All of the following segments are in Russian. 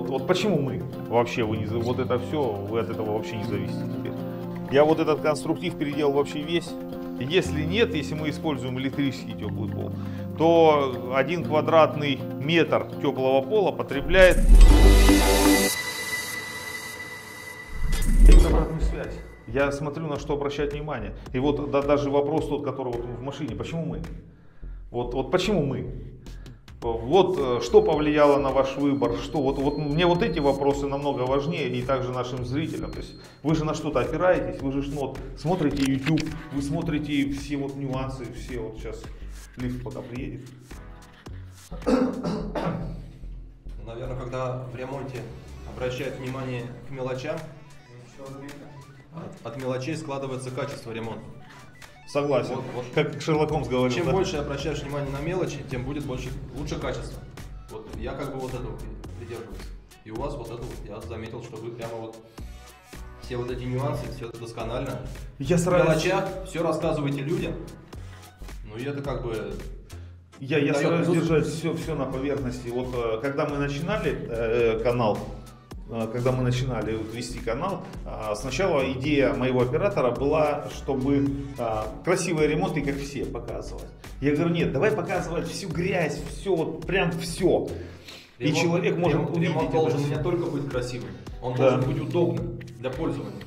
Вот почему мы вообще, вот это все, вы от этого вообще не зависите теперь. Я вот этот конструктив переделал вообще весь. Если нет, если мы используем электрический теплый пол, то 1 квадратный метр теплого пола потребляет обратную связь. Я смотрю, на что обращать внимание. И вот да, даже вопрос тот, который вот в машине, почему мы? Вот почему мы? Вот что повлияло на ваш выбор, что вот мне вот эти вопросы намного важнее, и также нашим зрителям. То есть вы же на что-то опираетесь, вы же смотрите YouTube, вы смотрите все вот нюансы, все вот сейчас лифт пока приедет. Наверное, когда в ремонте обращают внимание к мелочам, от мелочей складывается качество ремонта. Согласен. Вот. Как Шерлок Холмс говорил. Чем больше обращаешь внимание на мелочи, тем будет лучше качество. Вот я как бы вот этого придерживаюсь. И у вас вот это вот, я заметил, что вы прямо вот все вот эти нюансы, все это досконально. Я сразу... В мелочах все рассказываете людям. Ну и это как бы... Я стараюсь держать все на поверхности. Вот когда мы начинали канал, когда мы начинали вести канал, сначала идея моего оператора была, чтобы красивые ремонты, как все, показывать. Я говорю, нет, давай показывать всю грязь, все, вот прям все. Ремонт, и человек может увидеть. Ремонт должен не только быть красивым, он должен быть удобным для пользователя.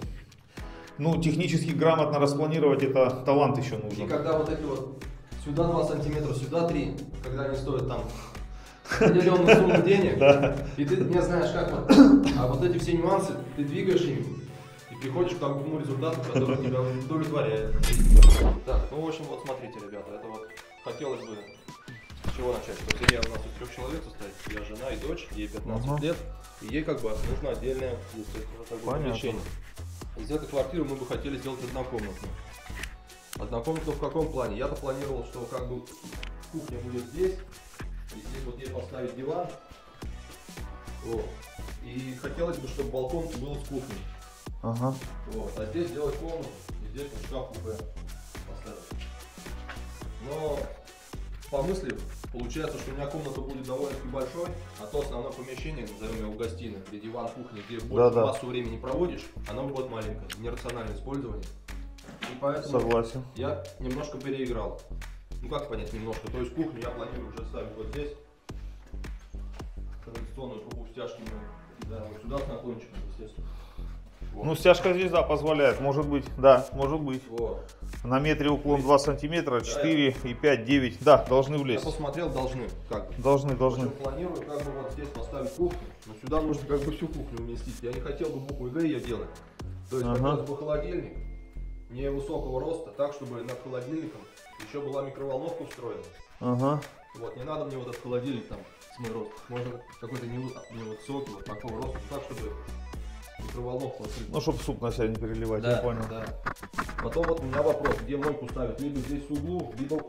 Ну, технически грамотно распланировать, это талант еще нужен. И когда вот эти вот сюда 2 сантиметра, сюда 3, когда они стоят там... определенную сумму денег, да. И ты не знаешь, как вот. А вот эти все нюансы, ты двигаешь ими и приходишь к тому результату, который тебя удовлетворяет. Так, ну в общем, вот смотрите, ребята, это вот хотелось бы с чего начать. Вот семья у нас из 3 человек состоит, я жена и дочь, ей 15 лет, и ей как бы нужно отдельное помещение. Из этой квартиры мы бы хотели сделать однокомнатную. Однокомнатную в каком плане? Я-то планировал, что как бы кухня будет здесь. И здесь вот я поставить диван. Вот. И хотелось бы, чтобы балкон был с кухней. Ага. Вот. А здесь делать комнату, и здесь вот шкаф купе поставить. Но по мысли получается, что у меня комната будет довольно-таки большой, а то основное помещение, назовем его гостиной, где диван, кухня, где больше массу времени проводишь, оно будет маленькое, нерациональное использование. И поэтому согласен. Я немножко переиграл. Ну как понять немножко, то есть кухню я планирую уже ставить вот здесь, традиционную трубу стяжками, да, вот сюда с наклончиком, естественно. Вот. Ну стяжка здесь, да, позволяет, может быть, да, может быть. Вот. На метре уклон 2 сантиметра, 4 да, и 5, 9, да, должны влезть. Я посмотрел, должны, как бы. Должны. Планирую как бы вот здесь поставить кухню, но сюда нужно как бы всю кухню уместить, я не хотел бы букву Г ее делать. То есть как бы холодильник, не высокого роста, так, чтобы над холодильником еще была микроволновка устроена. Ага. Вот, не надо мне вот этот холодильник там с мой рост. Можно какой-то невысокий, вот такого роста, так, чтобы микроволновку открыть. Ну, чтобы суп на себя не переливать, да, я понял. Да. Потом вот у меня вопрос, где мойку ставить? Либо здесь в углу, либо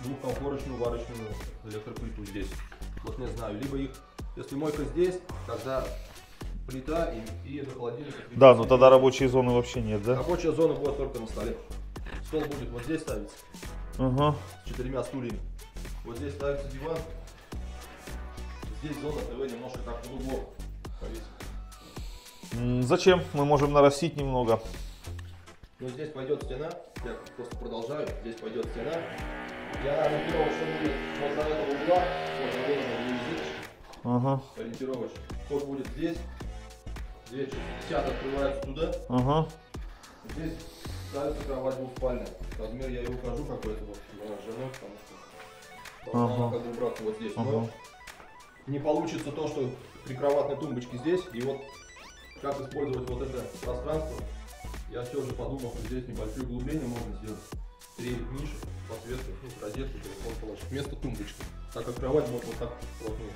двухкомфорочную варочную электроплиту здесь. Вот не знаю, либо их, если мойка здесь, тогда... плита и это холодильник. Да, но тогда рабочей зоны вообще нет, да? Рабочая зона будет только на столе. Стол будет вот здесь ставиться. Ага. С 4 стульями. Вот здесь ставится диван. Здесь зона ТВ немножко так в углу. Зачем? Мы можем нарастить немного. Ну здесь пойдет стена. Я просто продолжаю. Здесь пойдет стена. Я ориентировочно буду вот за этого угла. Ага. Ориентировочно. Вход будет здесь. 2,60 открывается туда. Ага. Здесь ставится кровать двухспальная. Размер я и укажу какой-то вот женой, потому что должна ага. как бы убраться вот здесь. Ага. Но не получится то, что при кроватной тумбочке здесь. И вот как использовать вот это пространство, я все же подумал, что здесь небольшие углубления можно сделать. 3 ниши, подсветку, розетку, телефон положить. Вместо тумбочки. Так как кровать может вот так плотнее.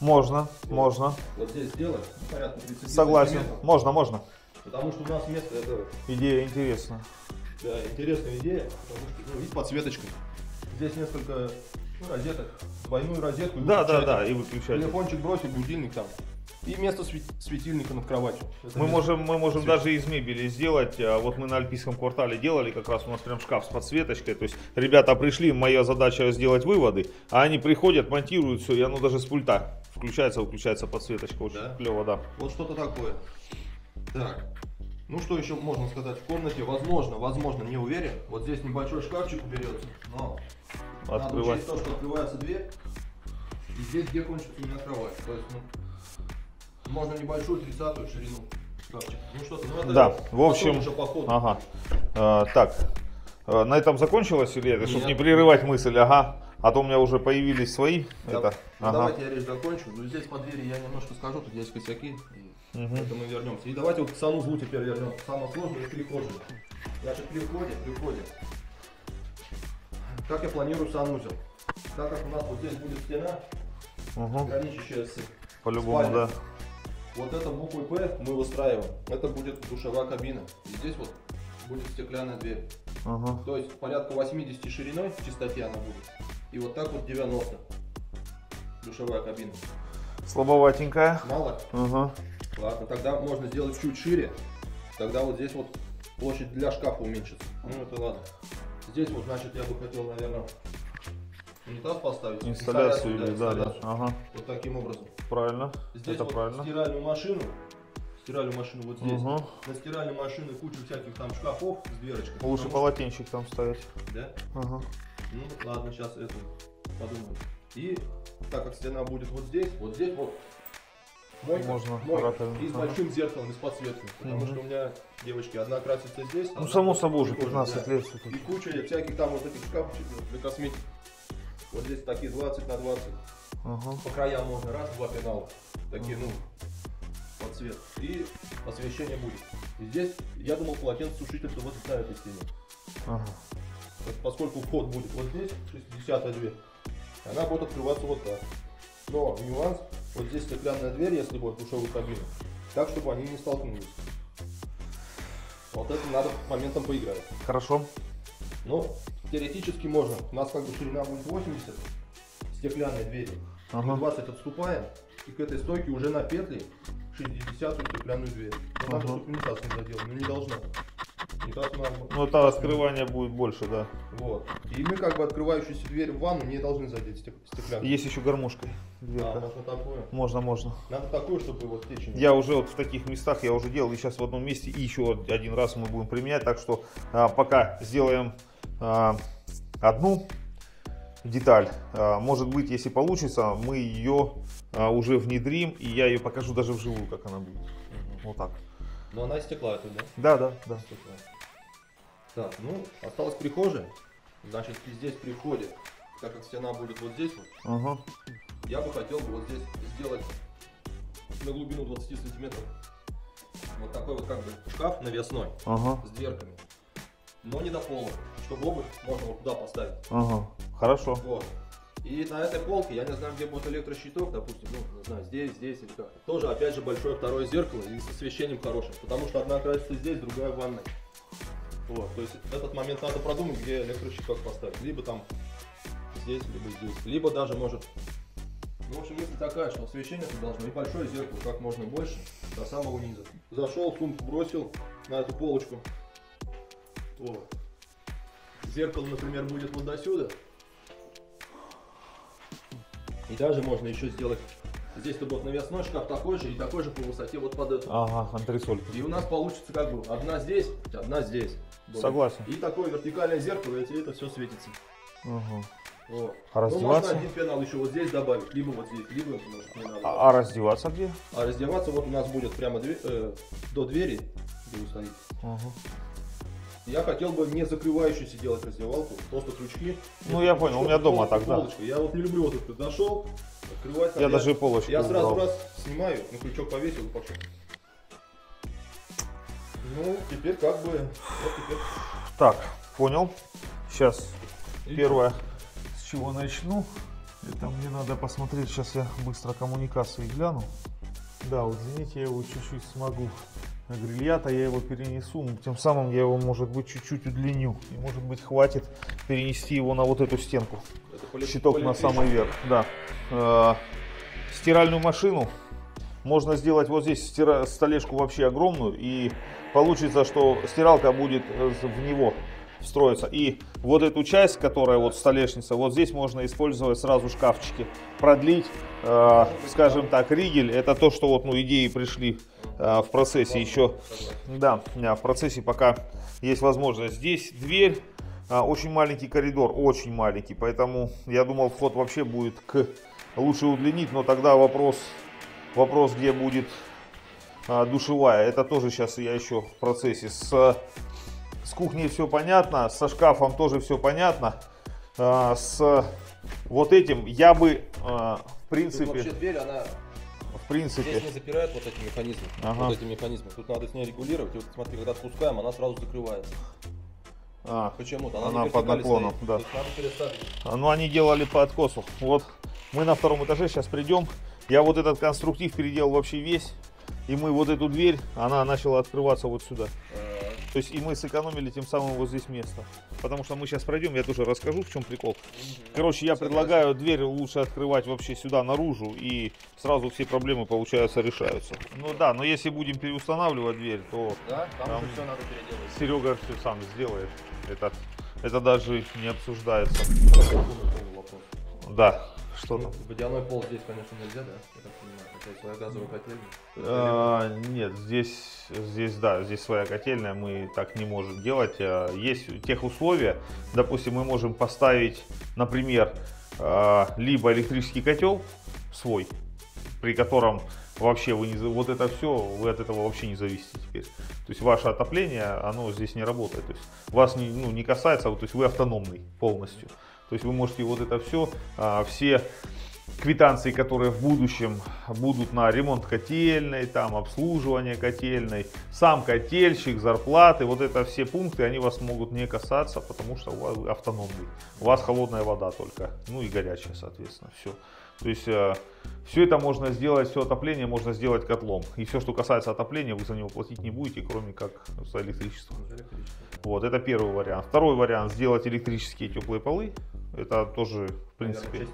Можно, вот. Можно. Вот здесь сделать, порядка 30 Согласен, сантиметров. Можно. Потому что у нас место это... Идея интересная. Да, интересная идея, потому что, ну, и с подсветочкой. Здесь несколько розеток, двойную розетку. Да, и выключатель. Телефончик бросил, будильник там. И и место светильника над кроватью. Мы можем даже из мебели сделать. Вот мы на Альпийском квартале делали, как раз у нас прям шкаф с подсветочкой. То есть ребята пришли, моя задача сделать выводы, а они приходят, монтируют все, и оно даже с пульта включается, выключается подсветочка. Очень клево, да. Вот что-то такое. Так. Ну что еще можно сказать в комнате? Возможно, не уверен. Вот здесь небольшой шкафчик уберется, но надо учесть то, что открывается дверь. И здесь где кончится у меня кровать. То есть, ну, можно небольшую 30-ю ширину шкафчика. Ну что-то надо. Да, в общем. Уже по ходу. Ага. Так, на этом закончилось или это? Чтобы не прерывать мысль, ага. А то у меня уже появились свои. Да. Это. Ага. Давайте я речь закончу. Ну, здесь по двери я немножко скажу, тут есть косяки. Это мы вернемся. И давайте вот к санузлу теперь вернемся. Самое сложное — перехожие. Значит, при входе. Как я планирую санузел? Так как у нас вот здесь будет стена, граничащая с по-любому, да. Вот это буквой П мы выстраиваем. Это будет душевая кабина. И здесь вот будет стеклянная дверь. То есть порядка 80 шириной в чистоте она будет. И вот так вот 90. Душевая кабина. Слабоватенькая. Мало? Ладно, тогда можно сделать чуть шире. Тогда вот здесь вот площадь для шкафа уменьшится. Ну это ладно. Здесь вот, значит, я бы хотел, наверное, унитаз поставить. Инсталляцию или инсталляцию. Вот таким образом. Правильно. Здесь это вот правильно. Стиральную машину вот здесь. На стиральной машине куча всяких там шкафов с дверочкой. Лучше полотенчик там ставить. Да? Ну ладно, сейчас это подумаем. И так как стена будет вот здесь. Можно и с большим зеркалом, и с подсветкой. Потому что у меня, девочки, одна красится здесь. Ну, само собой же, 15 лет. И куча всяких там вот этих шкафчиков для косметики. Вот здесь такие 20 на 20. По краям можно раз, два пенала. Такие, ну, подсвет. И освещение будет. И здесь, я думал, полотенцесушитель-то вот на этой стене. Поскольку вход будет вот здесь, 60-я дверь, она будет открываться вот так. Но нюанс, вот здесь стеклянная дверь, если будет душевую кабину, так, чтобы они не столкнулись. Вот это надо моментом поиграть. Хорошо. Ну, теоретически можно. У нас как бы ширина будет 80, стеклянной двери. 20 отступаем, и к этой стойке уже на петли 60-ю стеклянную дверь. Но надо, чтобы унитаз не заделал, но не должно. Ну, это раскрывание будет больше, да. Вот. И мы как бы открывающуюся дверь в ванну не должны задеть стеклянную. Есть еще гармошкой. Можно такую? Можно. Надо такую, чтобы его стечь. Я уже вот в таких местах, я уже делал, и сейчас в одном месте, и еще один раз мы будем применять. Так что пока сделаем одну деталь. Может быть, если получится, мы ее уже внедрим, и я ее покажу даже вживую, как она будет. Вот так. Но она из стекла, это, да? Да. Так, ну, осталась прихожая. Значит, здесь приходит, так как стена будет вот здесь, я бы хотел вот здесь сделать на глубину 20 сантиметров вот такой вот как бы шкаф навесной с дверками, но не до пола, чтобы обувь можно вот туда поставить. Хорошо. Вот. И на этой полке, я не знаю, где будет электрощиток, допустим, ну, не знаю, здесь или как. Тоже, опять же, большое второе зеркало и с освещением хорошим, потому что одна красится здесь, другая в ванной. Вот, то есть этот момент надо продумать, где электрощиток поставить. Либо там здесь, либо здесь, либо даже может... Ну, в общем, мысль такая, что освещение должно и большое зеркало, как можно больше, до самого низа. Зашел, сумку бросил на эту полочку. Вот. Зеркало, например, будет вот до сюда. И даже можно еще сделать, здесь-то будет навесной шкаф такой же и такой же по высоте вот под эту. Антресоль. И у нас получится как бы одна здесь, одна здесь. Согласен. И такое вертикальное зеркало, и это все светится. Вот. А раздеваться? Ну, можно один пенал еще вот здесь добавить, либо вот здесь, либо немножко не надо. А раздеваться где? А раздеваться вот у нас будет прямо до двери, где вы стоите. Я хотел бы не закрывающуюся делать раздевалку, просто крючки. Ну я понял, у меня дома так, да. Я вот не люблю вот этот зашел, открывать. Я даже полочку убрал. Я сразу раз снимаю, ну крючок повесил и пошел. Ну теперь как бы, вот теперь. Так, понял. Сейчас первое, с чего начну, это мне надо посмотреть, сейчас я быстро коммуникации гляну. Да, удлинить я его чуть-чуть смогу. Грилья-то я его перенесу, тем самым я его, может быть, чуть-чуть удлиню. И, может быть, хватит перенести его на вот эту стенку. Щиток на самый верх. Да. Стиральную машину Можно сделать вот здесь столешку вообще огромную, и получится, что стиралка будет в него встроиться. И вот эту часть, которая вот столешница, вот здесь можно использовать сразу шкафчики, продлить, скажем так, ригель. Это то, что вот, ну, идеи пришли в процессе еще, да, в процессе пока есть возможность. Здесь дверь, очень маленький коридор, очень маленький, поэтому я думал, вход вообще будет лучше удлинить, но тогда вопрос, где будет душевая. Это тоже сейчас я еще в процессе. С кухней все понятно, со шкафом тоже все понятно. С вот этим я бы, в принципе... Тут вообще дверь, она... В принципе. Здесь не запирает вот эти механизмы. Ага. Вот эти механизмы. Тут надо с ней регулировать. И вот смотри, когда спускаем, она сразу закрывается. Почему-то она под наклоном, да. Ну, они делали по откосу. Вот мы на втором этаже сейчас придем. Я вот этот конструктив переделал вообще весь. И мы вот эту дверь, она начала открываться вот сюда. То есть и мы сэкономили тем самым вот здесь место. Потому что мы сейчас пройдем, я тоже расскажу, в чем прикол. Короче, я предлагаю дверь лучше открывать вообще сюда, наружу. И сразу все проблемы, получается, решаются. Ну да, но если будем переустанавливать дверь, то... Да, там все надо переделать. Серега все сам сделает. Это даже не обсуждается. Да. Что там? Водяной пол здесь, конечно, нельзя, да? Я так понимаю, это своя газовая котельная? Нет, здесь, да, здесь своя котельная, мы так не можем делать. Есть тех условия, допустим, мы можем поставить, например, либо электрический котел свой, при котором вообще вы не, вот это все, вы от этого вообще не зависите теперь. То есть ваше отопление, оно здесь не работает, то есть вас не, ну, не касается, то есть вы автономный полностью. То есть вы можете вот это все квитанции, которые в будущем будут на ремонт котельной, там обслуживание котельной, сам котельщик, зарплаты, вот это все пункты, они вас могут не касаться, потому что у вас автономный. У вас холодная вода только, ну и горячая, соответственно, все. То есть все это можно сделать, все отопление можно сделать котлом. И все, что касается отопления, вы за него платить не будете, кроме как за электричество. Вот, это первый вариант. Второй вариант — сделать электрические теплые полы. Это тоже, в принципе...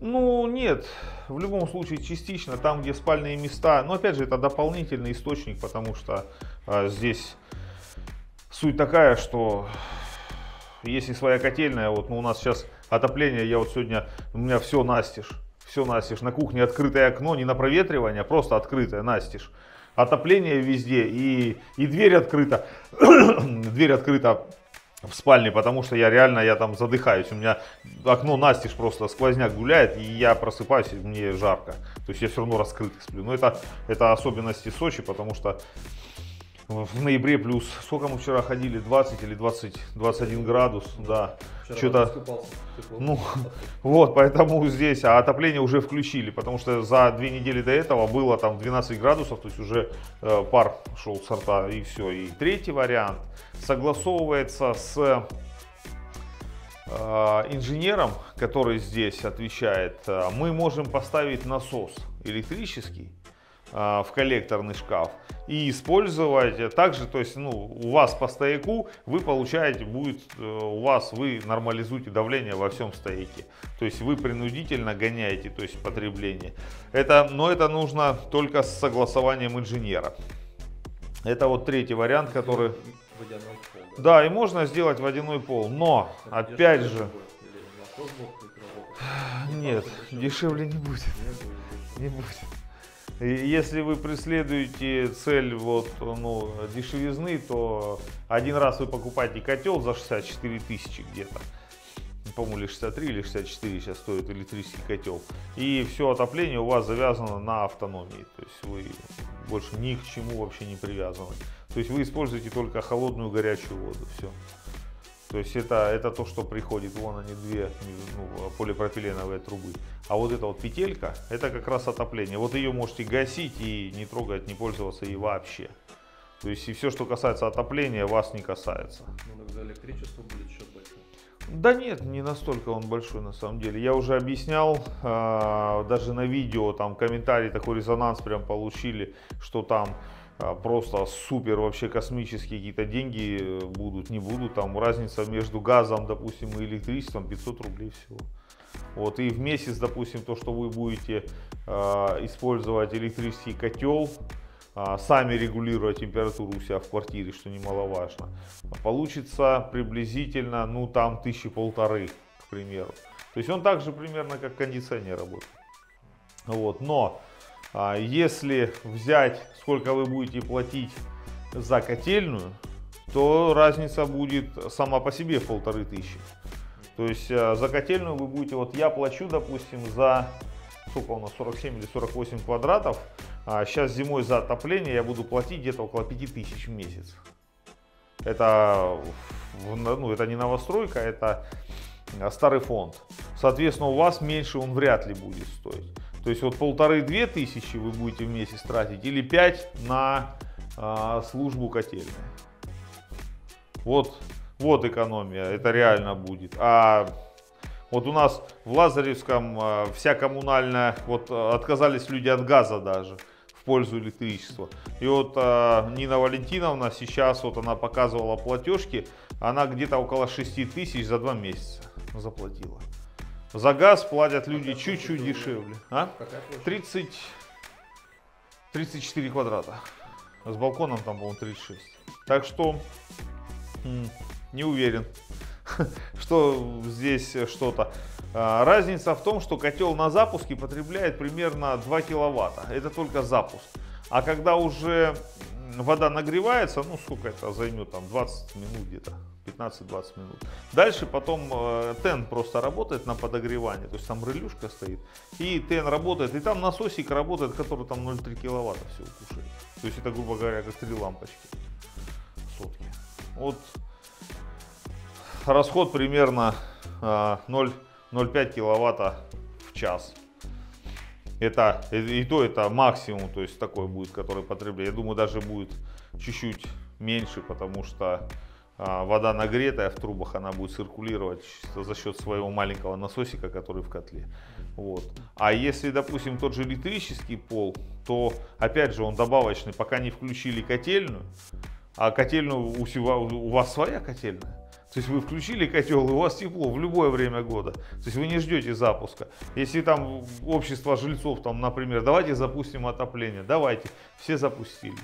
Ну, нет, в любом случае частично, там, где спальные места. Но, опять же, это дополнительный источник, потому что здесь суть такая, что если своя котельная, вот, ну, у нас сейчас... Отопление, я вот сегодня, у меня все настежь, на кухне открытое окно, не на проветривание, а просто открытое, настежь. Отопление везде и дверь открыта, дверь открыта в спальне, потому что я реально там задыхаюсь, у меня окно настежь, просто сквозняк гуляет, и я просыпаюсь, и мне жарко, то есть я все равно раскрытый сплю. Но это особенности Сочи, потому что... В ноябре плюс, сколько мы вчера ходили, 20 или 20, 21 градус, да, что-то, ну, вот, поэтому здесь, а отопление уже включили, потому что за 2 недели до этого было там 12 градусов, то есть уже пар шел со рта, и все. И третий вариант согласовывается с инженером, который здесь отвечает. Мы можем поставить насос электрический в коллекторный шкаф и использовать также, то есть, ну, у вас по стояку вы получаете, будет у вас, вы нормализуете давление во всем стояке, то есть вы принудительно гоняете, то есть потребление. Это, но это нужно только с согласованием инженера. Это вот третий вариант, который... Водяной пол, да? Да, и можно сделать водяной пол, но это опять же... Нет, дешевле не будет. Не будет. Если вы преследуете цель вот, ну, дешевизны, то один раз вы покупаете котел за 64 тысячи где-то. По-моему, или 63, или 64 сейчас стоит электрический котел. И все отопление у вас завязано на автономии. То есть вы больше ни к чему вообще не привязаны. То есть вы используете только холодную, горячую воду. Все. То есть это то, что приходит, вон они две, ну, полипропиленовые трубы. А вот эта вот петелька, это как раз отопление. Вот ее можете гасить и не трогать, не пользоваться ей вообще. То есть и все, что касается отопления, вас не касается. Ну, так за электричество будет счет большой. Да нет, не настолько он большой на самом деле. Я уже объяснял, даже на видео, там комментарий, такой резонанс прям получили, что там... Просто супер вообще космические какие-то деньги будут, не будут. Там разница между газом, допустим, и электричеством 500 рублей всего. Вот, и в месяц, допустим, то, что вы будете использовать электрический котел, сами регулируя температуру у себя в квартире, что немаловажно, получится приблизительно, ну, там 1500, к примеру. То есть он также примерно как кондиционер работает. Вот, но если взять, сколько вы будете платить за котельную, то разница будет сама по себе 1500. То есть за котельную вы будете, вот я плачу, допустим, за сколько у нас, 47 или 48 квадратов. Сейчас зимой за отопление я буду платить где-то около 5000 в месяц. Это, ну, это не новостройка, это старый фонд. Соответственно, у вас меньше он вряд ли будет стоить. То есть вот 1500-2000 вы будете в месяц тратить или 5 на службу котельной. Вот экономия, это реально будет. А вот у нас в Лазаревском вся коммунальная, вот отказались люди от газа даже в пользу электричества. И вот Нина Валентиновна сейчас, вот она показывала платежки, она где-то около 6000 за 2 месяца заплатила. За газ платят люди чуть-чуть дешевле. А? 34 квадрата. С балконом там, по-моему, 36. Так что не уверен, что здесь что-то. Разница в том, что котел на запуске потребляет примерно 2 киловатта. Это только запуск. А когда уже вода нагревается, ну сколько это займет, там 20 минут где-то, 15-20 минут. Дальше потом ТЭН просто работает на подогревание, то есть там релюшка стоит, и ТЭН работает, и там насосик работает, который там 0,3 киловатта все укушает. То есть это, грубо говоря, как 3 лампочки сотки. Вот расход примерно 0,5 киловатта в час. Это, и то это максимум, то есть такой будет, который потребляет. Я думаю, даже будет чуть-чуть меньше, потому что вода нагретая в трубах, она будет циркулировать за счет своего маленького насосика, который в котле. Вот. А если, допустим, тот же электрический пол, то опять же он добавочный, пока не включили котельную. А котельную у вас своя котельная. То есть вы включили котел, и у вас тепло в любое время года. То есть вы не ждете запуска. Если там общество жильцов, там, например, давайте запустим отопление, давайте, все запустили.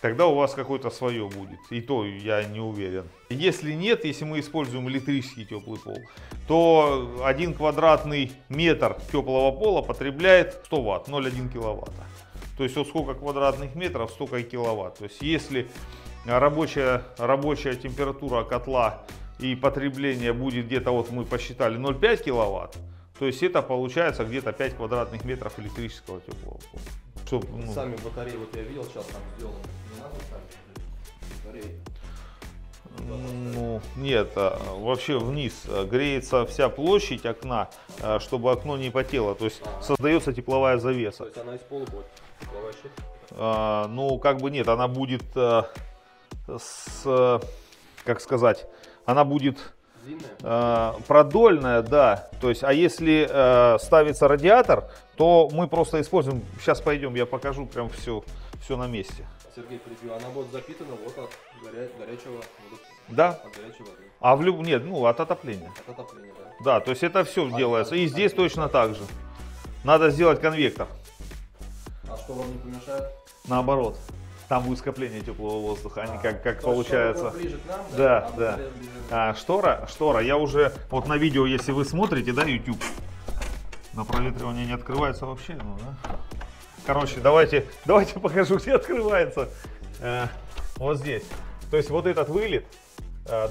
Тогда у вас какое-то свое будет. И то я не уверен. Если нет, если мы используем электрический теплый пол, то 1 квадратный метр теплого пола потребляет 100 Вт, 0,1 киловатта. То есть вот сколько квадратных метров, столько и киловатт. То есть если рабочая температура котла и потребление будет где-то, вот мы посчитали, 0,5 киловатт, то есть это получается где-то 5 квадратных метров электрического теплого пола. Чтобы, ну, сами батареи, вот я видел, сейчас там сделано, не надо ставить батареи? Ну, нет, вообще вниз греется вся площадь окна, чтобы окно не потело, то есть создается тепловая завеса. То есть она из пола будет тепловая щель? Ну, как бы нет, она будет, как сказать, она будет продольная, да, то есть, а если ставится радиатор, то мы просто используем, сейчас пойдем, я покажу прям все на месте. Сергей, прибью, она будет запитана вот от горячего, да? От горячего. А в любом, нет, ну от отопления. От отопления, да. Да, то есть это все делается. И здесь точно так же. Надо сделать конвектор. А что вам не помешает? Наоборот. Там будет скопление теплого воздуха, а не как получается. Ближе к нам, да, да. А, штора, я уже, вот на видео, если вы смотрите, да, YouTube, на проветривание не открывается вообще, ну да. Короче, давайте покажу, где открывается. Вот здесь. То есть вот этот вылет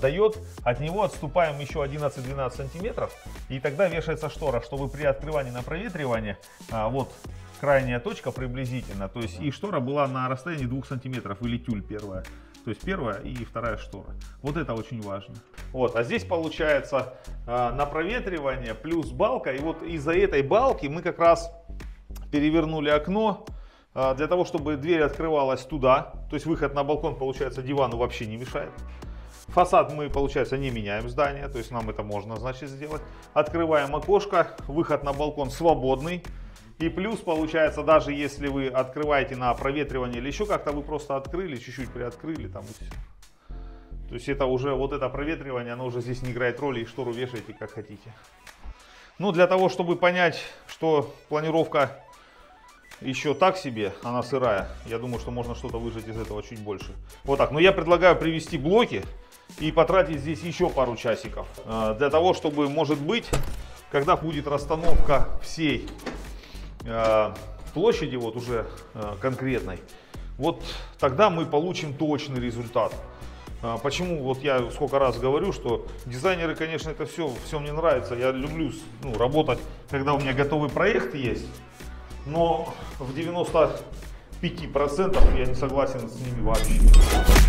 дает, от него отступаем еще 11-12 сантиметров. И тогда вешается штора, чтобы при открывании на проветривание, вот крайняя точка приблизительно. То есть и штора была на расстоянии 2 сантиметров, или тюль первая. То есть первая и вторая штора. Вот это очень важно. Вот, а здесь получается на проветривание плюс балка. И вот из-за этой балки мы как раз перевернули окно для того, чтобы дверь открывалась туда. То есть выход на балкон, получается, дивану вообще не мешает. Фасад мы, получается, не меняем здание. То есть нам это можно, значит, сделать. Открываем окошко. Выход на балкон свободный. И плюс, получается, даже если вы открываете на проветривание или еще как-то, вы просто открыли, чуть-чуть приоткрыли там и все. То есть это уже, вот это проветривание, оно уже здесь не играет роли, и штору вешаете как хотите. Ну, для того, чтобы понять, что планировка еще так себе, она сырая, я думаю, что можно что-то выжать из этого чуть больше. Вот так. Но я предлагаю привести блоки и потратить здесь еще пару часиков. Для того, чтобы, может быть, когда будет расстановка всей площади, вот уже конкретной, вот тогда мы получим точный результат. Почему? Вот я сколько раз говорю, что дизайнеры, конечно, это все мне нравится. Я люблю работать, когда у меня готовый проект есть. Но в 95% я не согласен с ними вообще.